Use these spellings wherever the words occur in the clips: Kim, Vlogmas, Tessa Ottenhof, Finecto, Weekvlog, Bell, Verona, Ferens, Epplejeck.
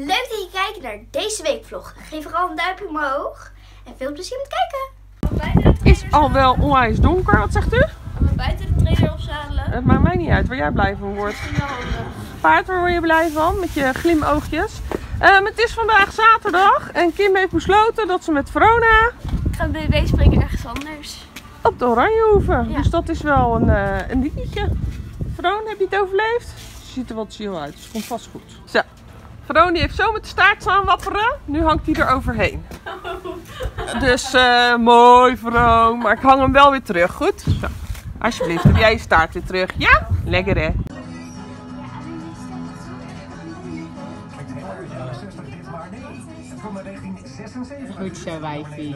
Leuk dat je kijkt naar deze weekvlog. Geef vooral een duimpje omhoog. En veel plezier met kijken. Het is al wel onwijs donker, wat zegt u? We gaan buiten de trailer opzadelen. Het maakt mij niet uit waar jij blij van wordt. Paard, waar word je blij van? Met je glimoogjes. Het is vandaag zaterdag en Kim heeft besloten dat ze met Verona... Ik ga een BB springen ergens anders. Op de Oranjehoeven. Ja. Dus dat is wel een dingetje. Verona, heb je het overleefd? Ze ziet er wat chill uit, dus het komt vast goed. Zo. Verona die heeft zo met de staart staan wapperen. Nu hangt hij er overheen. Oh. Dus mooi Verona. Maar ik hang hem wel weer terug, goed? Zo. Alsjeblieft, heb jij je staart weer terug. Ja? Lekker hè? Goed zo, wijfie.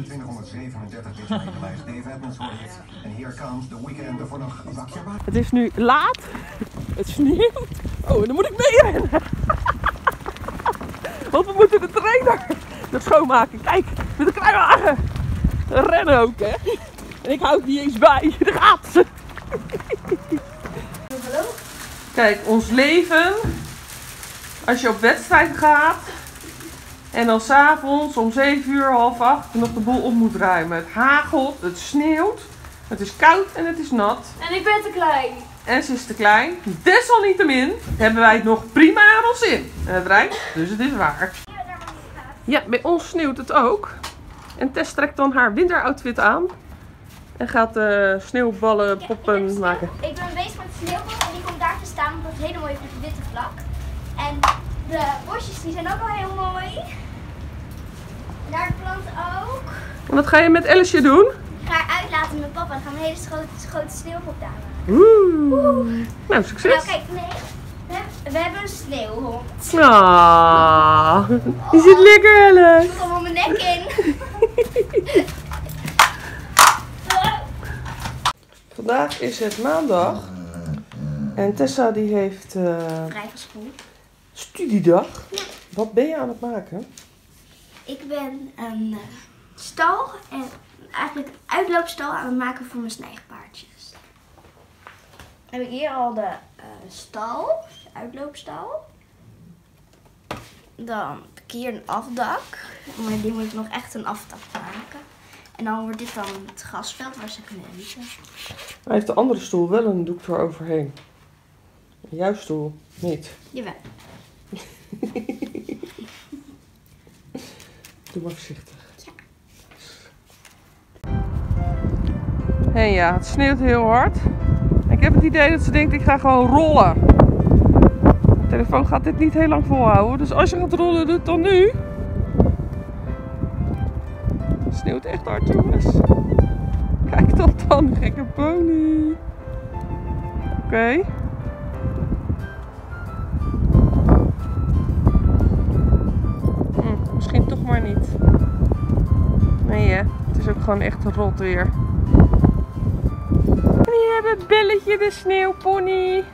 Het is nu laat. Het sneeuwt. Oh, en dan moet ik mee rennen. Want we moeten de trainer nog schoonmaken. Kijk, met de kruiwagen. Rennen ook, hè. En ik hou het niet eens bij. Daar gaat ze. Hallo. Kijk, ons leven. Als je op wedstrijd gaat. En dan s'avonds om 7 uur, half 8 nog de boel op moet ruimen. Het hagelt, het sneeuwt, het is koud en het is nat. En ik ben te klein. En ze is te klein. Desalniettemin hebben wij het nog prima aan ons in. En het rijdt, dus het is waar. Ja, bij ons sneeuwt het ook. En Tess trekt dan haar winteroutfit aan. En gaat sneeuwballen poppen maken. Ik ben bezig met de sneeuwballen en die komt daar te staan. Dat is hele mooie witte vlak. En... de bosjes die zijn ook al heel mooi. En daar de planten ook. En wat ga je met Alice doen? Ik ga haar uitlaten met papa. Dan gaan we een hele grote sneeuwpop daar maken. Oeh. Nou, succes. Nou, kijk, nee. We hebben een sneeuwhond. Ah. Die zit lekker, Alice. Ik kom op mijn nek in. Vandaag is het maandag. En Tessa die heeft... vrij van school. Studiedag. Ja. Wat ben je aan het maken? Ik ben een stal en eigenlijk een uitloopstal aan het maken voor mijn snijgpaardjes. Dan heb ik hier al de stal, de uitloopstal. Dan heb ik hier een afdak, maar die moet nog echt een afdak maken. En dan wordt dit dan het grasveld waar ze kunnen eten. Hij heeft de andere stoel wel een doek voor overheen. Jouw stoel niet. Jawel. Doe maar voorzichtig. Ja. En ja, het sneeuwt heel hard. Ik heb het idee dat ze denkt, ik ga gewoon rollen. Mijn telefoon gaat dit niet heel lang volhouden. Dus als je gaat rollen, doe het dan nu. Het sneeuwt echt hard, jongens. Kijk dat dan, gekke pony. Oké. Misschien toch maar niet. Nee hè, het is ook gewoon echt rot weer. Hier hebben we Belletje de sneeuwpony.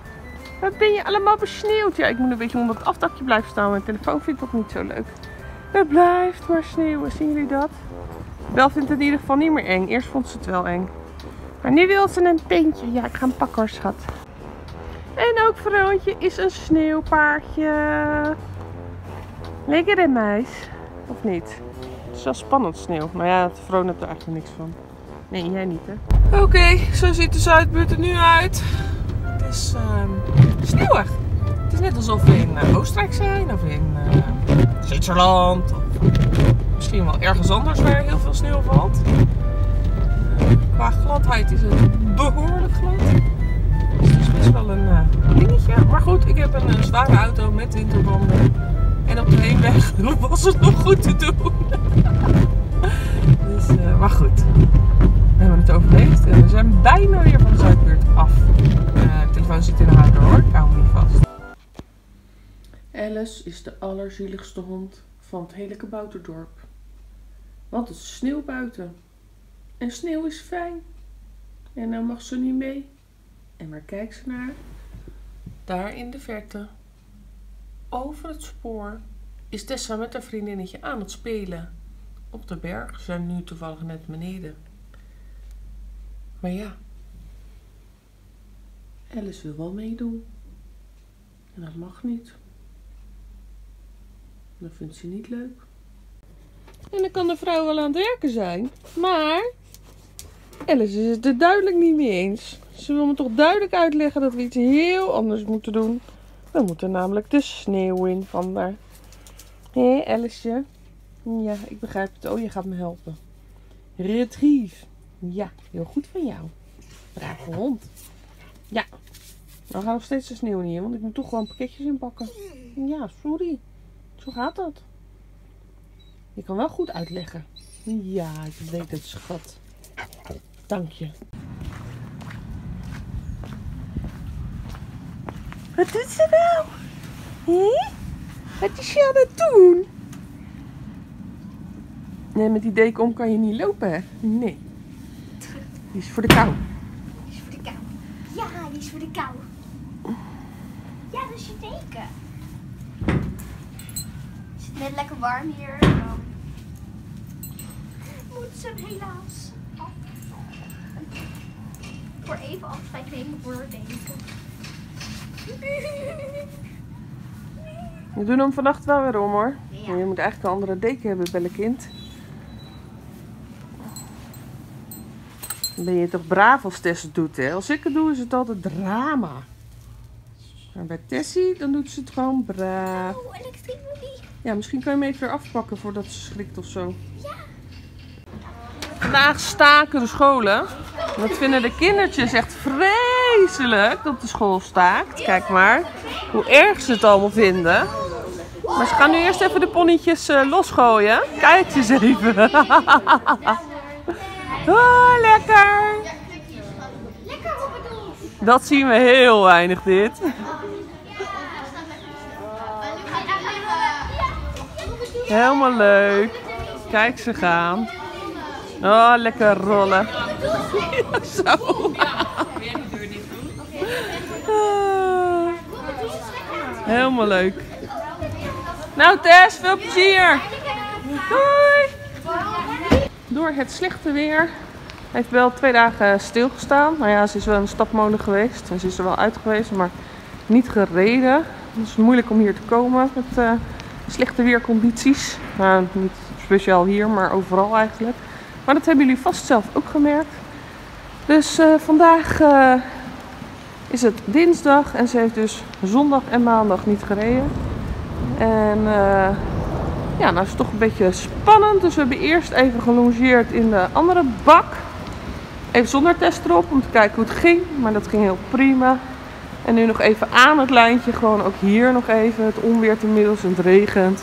Wat ben je allemaal besneeuwd? Ja, ik moet een beetje onder het afdakje blijven staan. Mijn telefoon vindt dat niet zo leuk. Het blijft maar sneeuwen, zien jullie dat? Bel vindt het in ieder geval niet meer eng. Eerst vond ze het wel eng. Maar nu wil ze een pintje. Ja, ik ga hem pakken hoor, schat. En ook Veroontje is een sneeuwpaardje. Lekker hè, meis? Of niet? Het is wel spannend sneeuw. Maar ja, Verona heeft er eigenlijk niks van. Nee, jij niet hè? Oké, zo ziet de Zuidbuurt er nu uit. Het is sneeuwig. Het is net alsof we in Oostenrijk zijn. Of in Zwitserland. Of misschien wel ergens anders waar heel veel sneeuw valt. Qua gladheid is het behoorlijk glad. Dus het is best wel een dingetje. Maar goed, ik heb een zware auto met winterbanden. En op de heenweg was het nog goed te doen. Dus, maar goed, we hebben het overleefd en we zijn bijna weer van de Zuidbuurt af. De telefoon zit in de houder hoor, ik hou hem niet vast. Alice is de allerzieligste hond van het hele Kabouterdorp. Want het is sneeuw buiten. En sneeuw is fijn. En nou mag ze niet mee. En waar kijkt ze naar? Daar in de verte. Over het spoor is Tessa met haar vriendinnetje aan het spelen. Op de berg zijn nu toevallig net beneden. Maar ja, Alice wil wel meedoen. En dat mag niet. Dat vindt ze niet leuk. En dan kan de vrouw wel aan het werken zijn. Maar Alice is het er duidelijk niet mee eens. Ze wil me toch duidelijk uitleggen dat we iets heel anders moeten doen. We moeten namelijk de sneeuw in vandaar. Hé, Aliceje. Ja, ik begrijp het. Oh, je gaat me helpen. Retrieve. Ja, heel goed van jou. Brave hond. Ja. We gaan nog steeds de sneeuw niet in, want ik moet toch gewoon pakketjes inpakken. Ja, sorry. Zo gaat dat. Je kan wel goed uitleggen. Ja, ik deed het, schat. Dank je. Wat doet ze nou? Hé? Wat is je aan het doen? Nee, met die deken om kan je niet lopen, hè? Nee. Die is voor de kou. Die is voor de kou. Ja, die is voor de kou. Ja, dat is je deken. Het zit net lekker warm hier. Moet ze helaas af. Voor even afscheid nemen voor haar deken. We doen hem vannacht wel weer om, hoor. Ja. Je moet eigenlijk een andere deken hebben, bellekind. Dan ben je toch braaf als Tess het doet, hè? Als ik het doe, is het altijd drama. Maar bij Tessie, dan doet ze het gewoon braaf. Oh, en ik schrik me. Ja, misschien kan je hem even weer afpakken voordat ze schrikt of zo. Ja. Vandaag staken de scholen. Dat vinden de kindertjes echt vreselijk dat de school staakt. Kijk maar hoe erg ze het allemaal vinden. Maar ze gaan nu eerst even de ponnetjes losgooien. Kijk eens even. Oh, lekker. Dat zien we heel weinig dit. Helemaal leuk. Kijk ze gaan. Oh, lekker rollen. Ja, zo. Helemaal leuk. Nou Tess, veel plezier. Doei. Door het slechte weer heeft wel 2 dagen stilgestaan. Nou ja, ze is wel een stapmolen geweest. En ze is er wel uit geweest, maar niet gereden. Het is moeilijk om hier te komen met slechte weercondities. Nou, niet speciaal hier, maar overal eigenlijk. Maar dat hebben jullie vast zelf ook gemerkt. Dus vandaag is het dinsdag en ze heeft dus zondag en maandag niet gereden. En ja, nou is het toch een beetje spannend. Dus we hebben eerst even gelongeerd in de andere bak. Even zonder test erop om te kijken hoe het ging. Maar dat ging heel prima. En nu nog even aan het lijntje. Gewoon ook hier nog even. Het onweert inmiddels en het regent.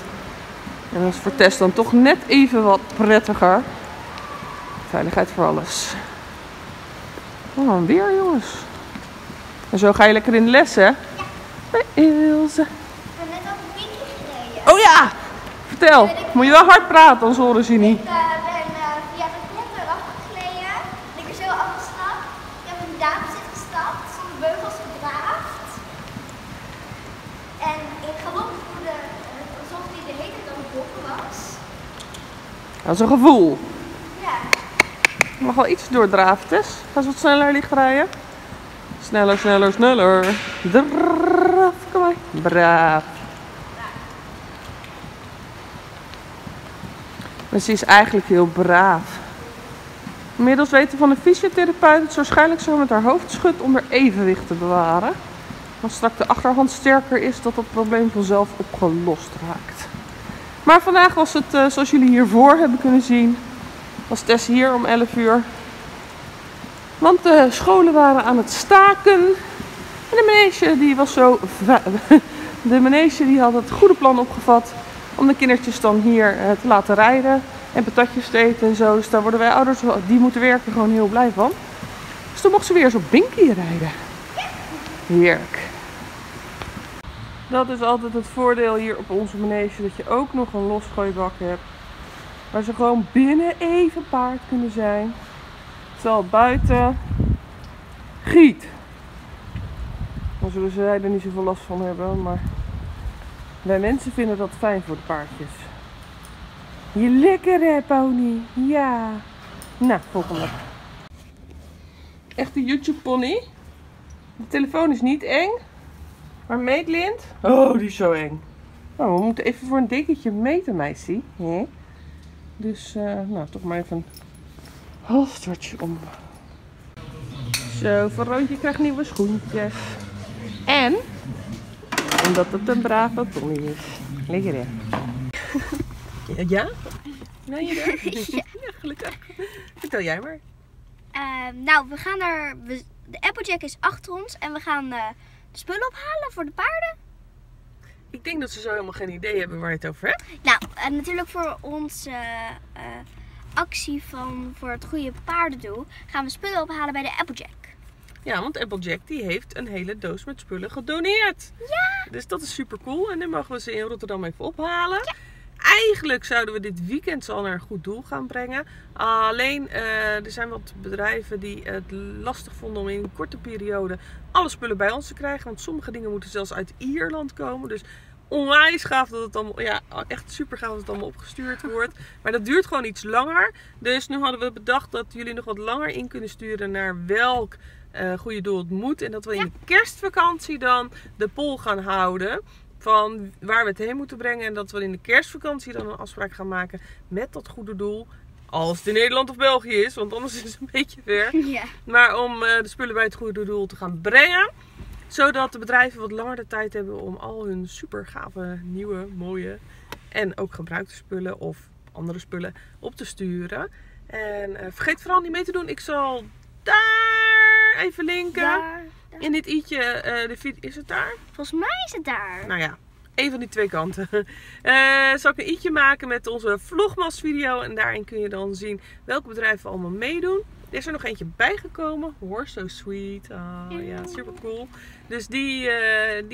En dat is voor Tess dan toch net even wat prettiger. Veiligheid voor alles. Oh, een weer, jongens. En zo ga je lekker in de les, hè? Ja. Bij Ilse. Ik ben net al een beetje gereden. Oh ja! Vertel. Moet je wel hard praten, anders horen ze je niet. Ik ben via de plek eraf gegleden. En ik ben zo afgestapt. Ik heb een daamzit gestapt. Zonder beugels gedraafd. En ik geloof alsof die de hele tijd aan het bokken was. Dat is een gevoel. Je mag wel iets doordraven, Tess. Ga eens wat sneller licht rijden. Sneller, sneller, sneller. Drrrrraf, kom maar. Braaf. Maar ze is eigenlijk heel braaf. Inmiddels weten van de fysiotherapeut dat ze waarschijnlijk zo met haar hoofd schudt om haar evenwicht te bewaren. Als straks de achterhand sterker is, dat dat probleem vanzelf opgelost raakt. Maar vandaag was het, zoals jullie hiervoor hebben kunnen zien... was Tess hier om 11 uur. Want de scholen waren aan het staken. En de manege die was zo... De manege die had het goede plan opgevat om de kindertjes dan hier te laten rijden. En patatjes te eten en zo. Dus daar worden wij ouders, die moeten werken, gewoon heel blij van. Dus toen mocht ze weer eens op Binkie rijden. Heerlijk. Dat is altijd het voordeel hier op onze manege. Dat je ook nog een losgooibak hebt. Waar ze gewoon binnen even paard kunnen zijn. Terwijl buiten giet. Dan zullen zij er niet zoveel last van hebben. Maar wij mensen vinden dat fijn voor de paardjes. Je lekker hè, pony. Ja. Nou, volgende. Echte YouTube pony. De telefoon is niet eng. Maar meetlint. Oh, die is zo eng. Nou, we moeten even voor een dekentje meten, meisje. Ja. Dus, nou, toch maar even een halfstortje om. Zo, Veroontje krijgt nieuwe schoentjes. En, omdat het een brave Tommy is. Lekker, hè? Ja? Nou, je bent? Ja. Ja, gelukkig. Vertel jij maar. Nou, we gaan naar... De Epplejeck is achter ons en we gaan de spullen ophalen voor de paarden. Ik denk dat ze zo helemaal geen idee hebben waar je het over hebt. Nou, natuurlijk voor onze actie voor het goede paardendoel gaan we spullen ophalen bij de Epplejeck. Ja, want Epplejeck die heeft een hele doos met spullen gedoneerd. Ja! Dus dat is super cool en dan mogen we ze in Rotterdam even ophalen. Ja. Eigenlijk zouden we dit weekend ze al naar een goed doel gaan brengen. Alleen, er zijn wat bedrijven die het lastig vonden om in een korte periode alle spullen bij ons te krijgen. Want sommige dingen moeten zelfs uit Ierland komen. Dus onwijs gaaf dat het allemaal, ja, echt super gaaf dat het allemaal opgestuurd wordt. Maar dat duurt gewoon iets langer. Dus nu hadden we bedacht dat jullie nog wat langer in kunnen sturen naar welk goede doel het moet. En dat we in de kerstvakantie dan de poll gaan houden. Van waar we het heen moeten brengen. En dat we in de kerstvakantie dan een afspraak gaan maken met dat goede doel. Als het in Nederland of België is. Want anders is het een beetje ver. Ja. Maar om de spullen bij het goede doel te gaan brengen. Zodat de bedrijven wat langer de tijd hebben om al hun super gave, nieuwe, mooie en ook gebruikte spullen of andere spullen op te sturen. En vergeet vooral niet mee te doen. Ik zal daar even linken. Daar. In dit i'tje, is het daar? Volgens mij is het daar. Nou ja, een van die twee kanten. Zal ik een i'tje maken met onze vlogmas video. En daarin kun je dan zien welke bedrijven allemaal meedoen. Er is er nog eentje bijgekomen. Hoor, so sweet. Oh, ja, super cool. Dus die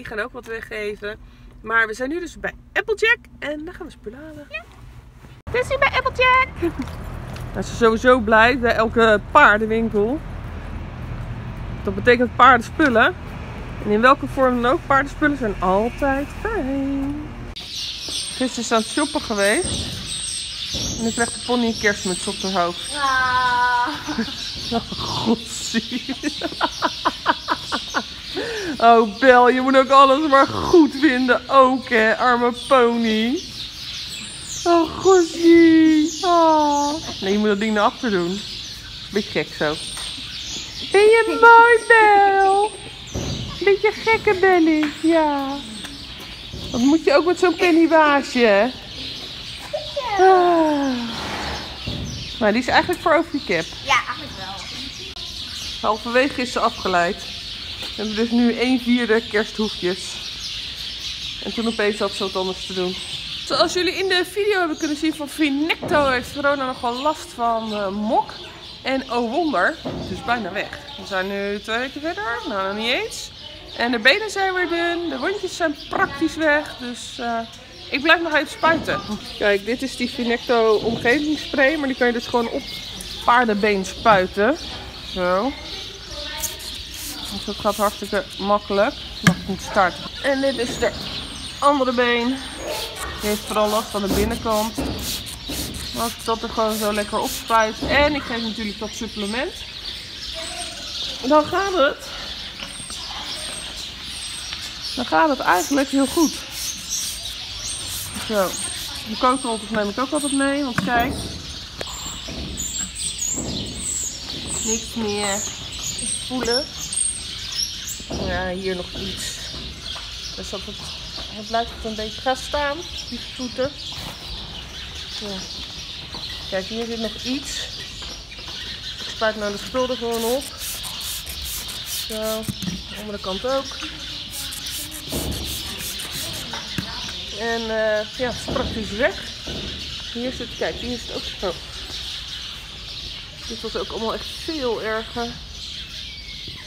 gaan ook wat weggeven. Maar we zijn nu dus bij Epplejeck. En daar gaan we spullen halen. Ja. Dit is hier bij Epplejeck. Nou, ze is sowieso blij bij elke paardenwinkel. Dat betekent paardenspullen. En in welke vorm dan ook, paardenspullen zijn altijd fijn. Gisteren is aan het shoppen geweest. En nu krijgt de pony een kerstmuts op haar hoofd. Ah. Oh, godsie. Oh, Bel, je moet ook alles maar goed vinden. Ook, hè, arme pony. Oh, godsie. Oh. Nee, je moet dat ding naar achter doen. Beetje gek zo. Ben je mooi, Bel? Beetje gekke Belly, ja. Dat moet je ook met zo'n pennybaasje. Ah. Maar die is eigenlijk voor over je cap. Ja, eigenlijk wel. Halverwege is ze afgeleid. We hebben dus nu 1/4 kersthoefjes. En toen opeens had ze wat anders te doen. Zoals jullie in de video hebben kunnen zien van Finecto heeft Verona nogal last van mok. En oh wonder, het is bijna weg. We zijn nu 2 weken verder, nou nog niet eens. En de benen zijn weer dun, de wondjes zijn praktisch weg. Dus ik blijf nog even spuiten. Kijk, dit is die Finecto omgevingsspray. Maar die kan je dus gewoon op paardenbeen spuiten. Zo. Dus dat gaat hartstikke makkelijk. Mag ik niet starten. En dit is de andere been. Die heeft vooral last van de binnenkant. Maar als ik dat er gewoon zo lekker op spuit. En ik geef natuurlijk dat supplement. Dan gaat het. Dan gaat het eigenlijk heel goed. Zo, de kookroll neem ik ook altijd mee, want kijk. Niks meer voelen. Ja, hier nog iets. Dus dat het blijft een beetje gaan staan, die voeten. Ja. Kijk, hier zit nog iets. Ik spuit nou de spul er gewoon op. Zo, de andere kant ook. En ja, het is praktisch weg. Hier zit, kijk, hier zit ook zo. Dit was ook allemaal echt veel erger.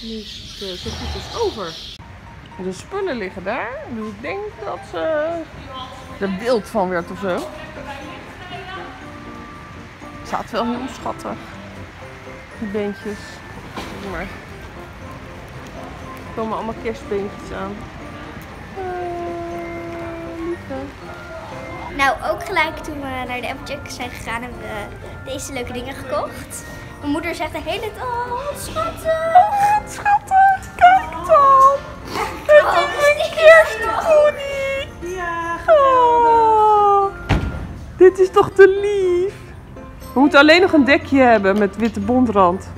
Nu is het zo goed als over. De spullen liggen daar. Dus ik denk dat ze er wild van werd of zo. Het staat wel heel schattig. Die beentjes. Zeg maar. Er komen allemaal kerstbeentjes aan. Nou, ook gelijk toen we naar de Epplejeck zijn gegaan hebben we deze leuke dingen gekocht. Mijn moeder zegt de hele tijd, oh wat schattig! Oh wat schattig! Kijk dan! Het is een kerstpony! Ja, Oh, dit is toch te lief. We moeten alleen nog een dekje hebben met witte bondrand.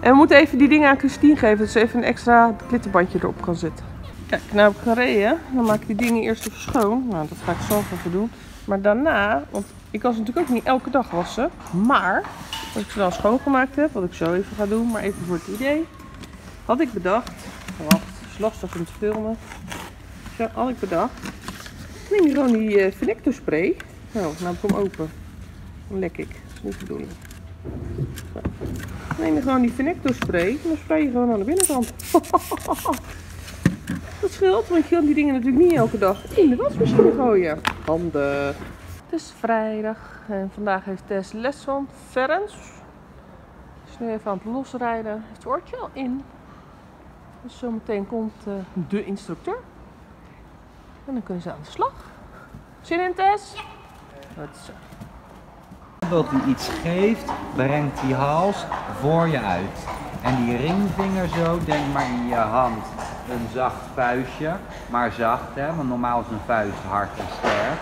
En we moeten even die dingen aan Christine geven, dat ze even een extra klittenbandje erop kan zetten. Kijk, nou heb ik gereden. Dan maak ik die dingen eerst even schoon. Nou, dat ga ik zelf even doen. Maar daarna, want ik kan ze natuurlijk ook niet elke dag wassen. Maar, als ik ze dan schoongemaakt heb, wat ik zo even ga doen, maar even voor het idee. Had ik bedacht, wacht, het is lastig om te filmen. Zo, had ik bedacht. Neem je gewoon die Finecto spray. Nou, nou heb ik hem open. Dan lek ik. Dat is niet te doen. Nou, neem je gewoon die Finecto spray en dan spray je gewoon aan de binnenkant. Dat scheelt, want je kan die dingen natuurlijk niet elke dag in de wasmachine gooien. Handig. Het is vrijdag en vandaag heeft Tess les van Ferens. Ze is nu even aan het losrijden. Heeft het oortje al in. Dus zometeen komt de instructeur. En dan kunnen ze aan de slag. Zin in, Tess? Ja. Wat zo. Als u iets geeft, brengt die hals voor je uit. En die ringvinger zo, denk maar in je hand. Een zacht vuistje, maar zacht hè, want normaal is een vuist hard en sterk.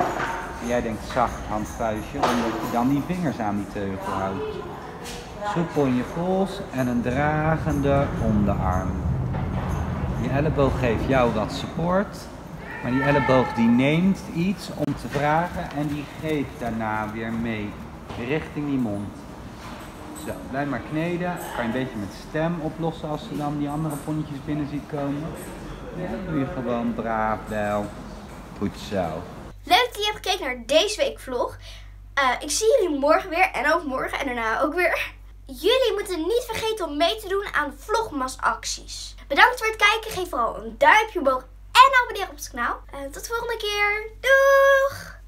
En jij denkt zacht handvuistje, omdat je dan die vingers aan die teugel houdt. Soepel in je pols en een dragende onderarm. Je elleboog geeft jou wat support, maar die elleboog die neemt iets om te vragen en die geeft daarna weer mee richting die mond. Zo, blijf maar kneden. Kan je een beetje met stem oplossen als ze dan die andere ponnetjes binnen ziet komen. Ja, dat doe je gewoon braaf wel. Goed zo. Leuk dat je hebt gekeken naar deze week vlog. Ik zie jullie morgen weer en ook morgen en daarna ook weer. Jullie moeten niet vergeten om mee te doen aan vlogmasacties. Bedankt voor het kijken. Geef vooral een duimpje omhoog en abonneer op het kanaal. Tot de volgende keer. Doeg!